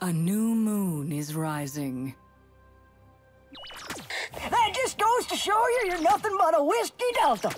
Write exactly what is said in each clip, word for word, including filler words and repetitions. A new moon is rising. That just goes to show you you're nothing but a whiskey delta.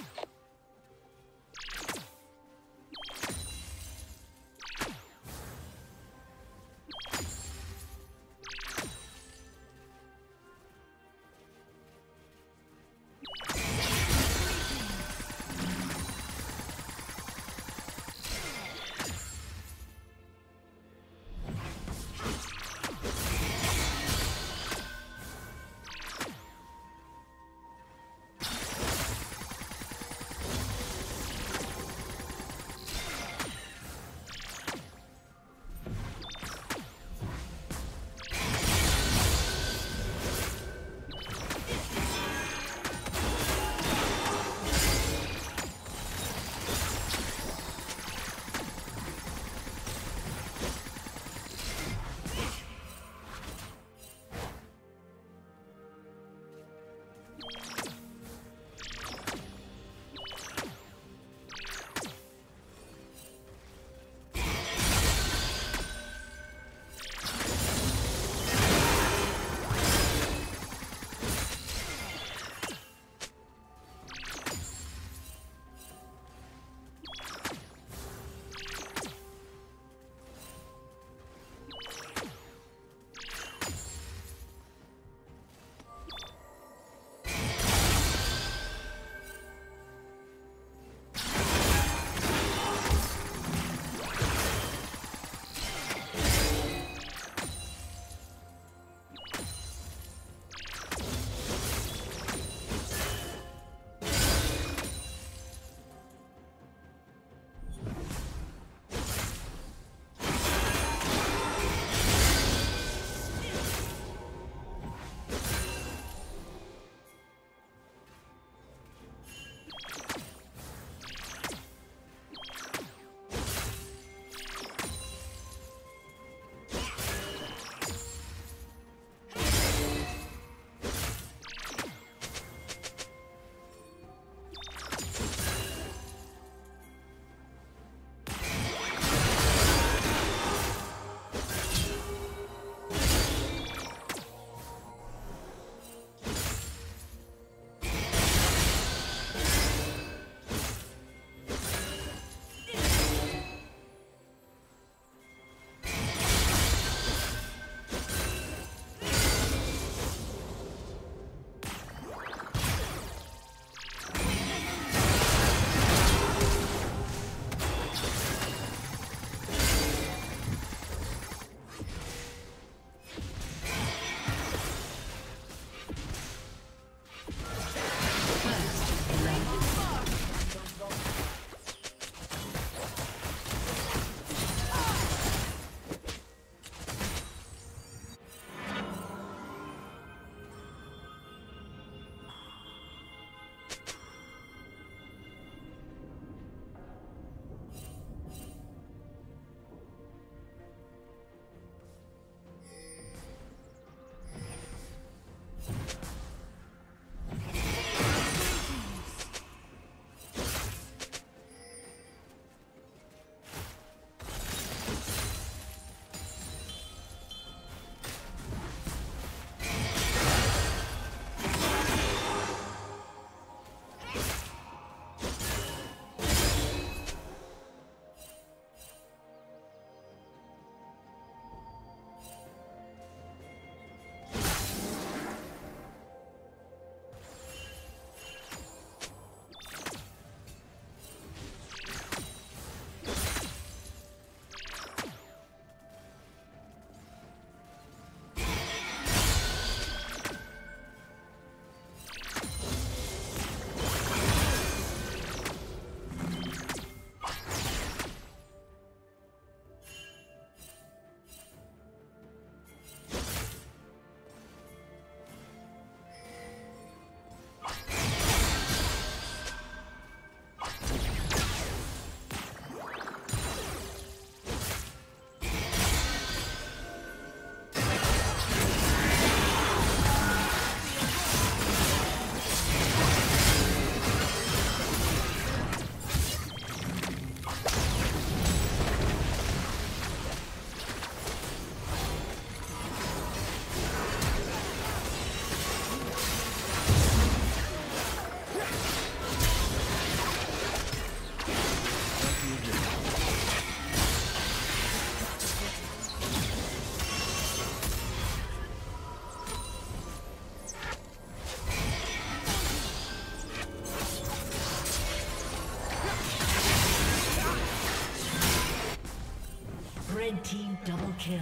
kill.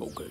Okay.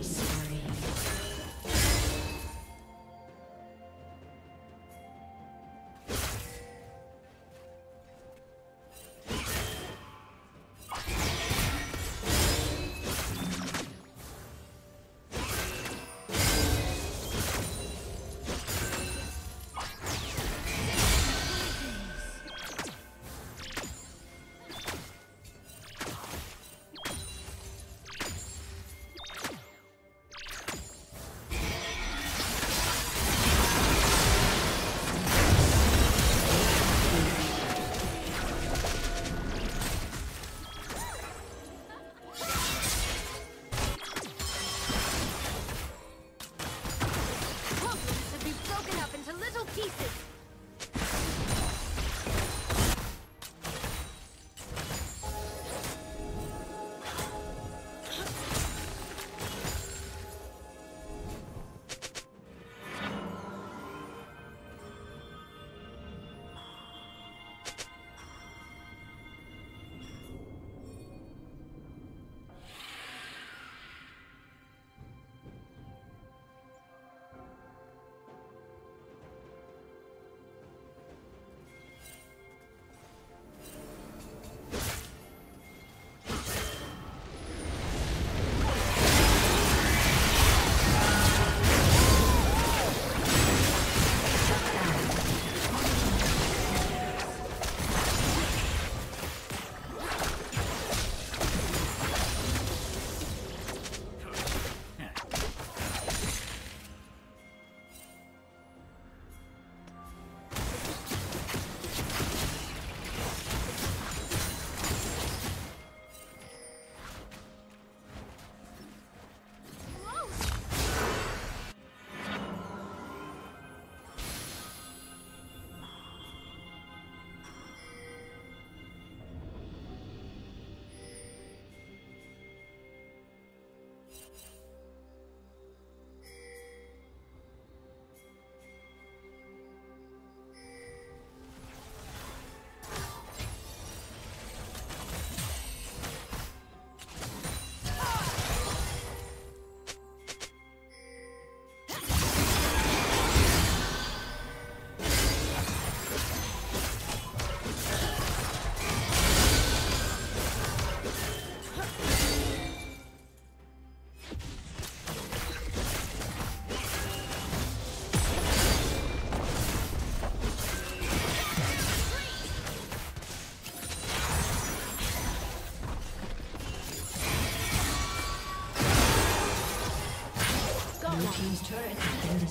Sorry.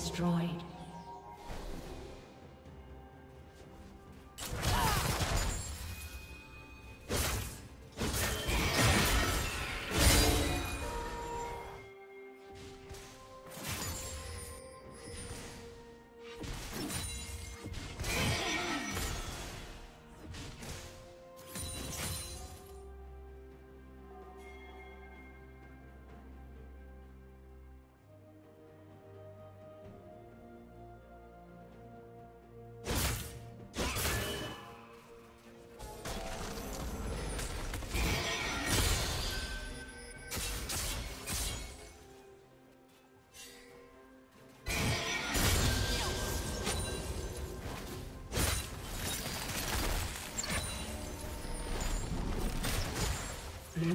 destroyed. Blue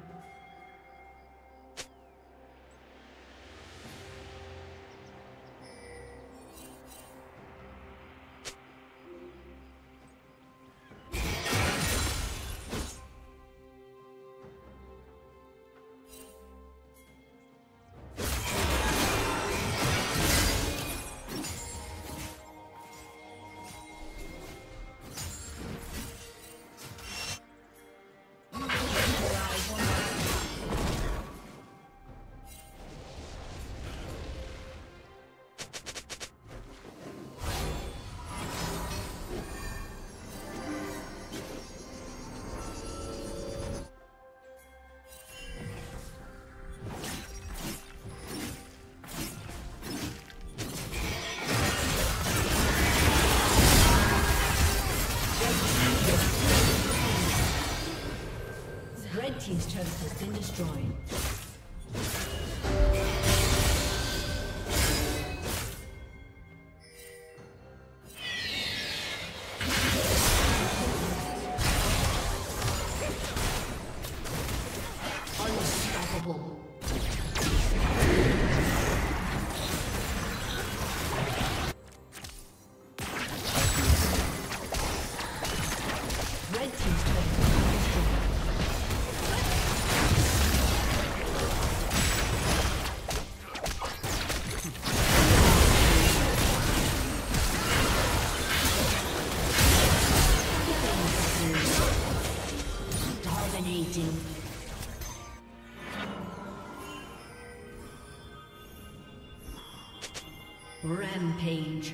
Team's turret has been destroyed. Rampage.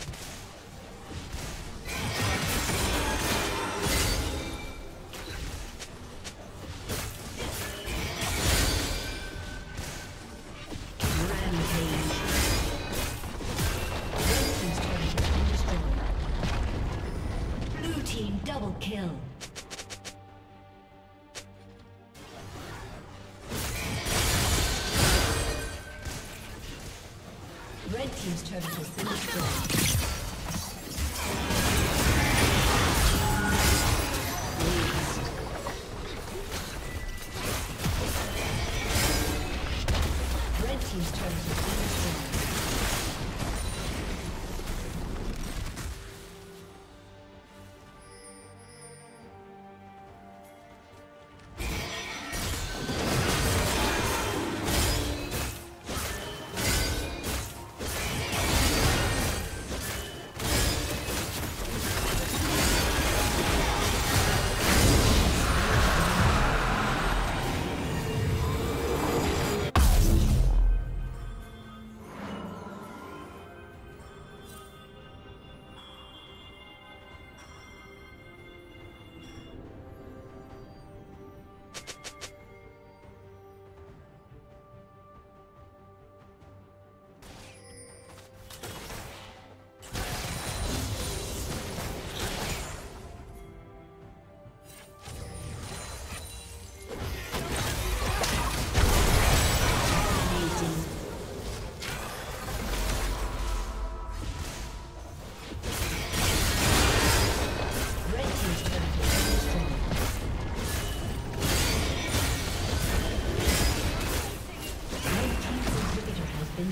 Rampage. Blue team double kill. Team's turret has been destroyed.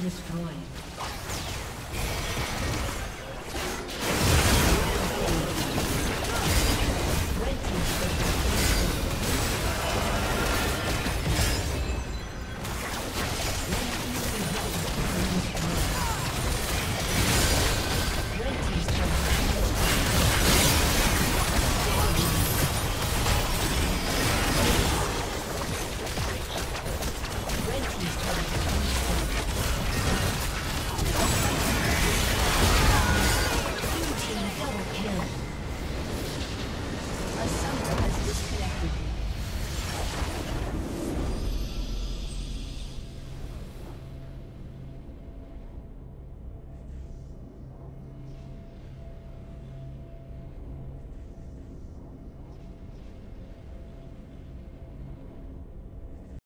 Destroyed.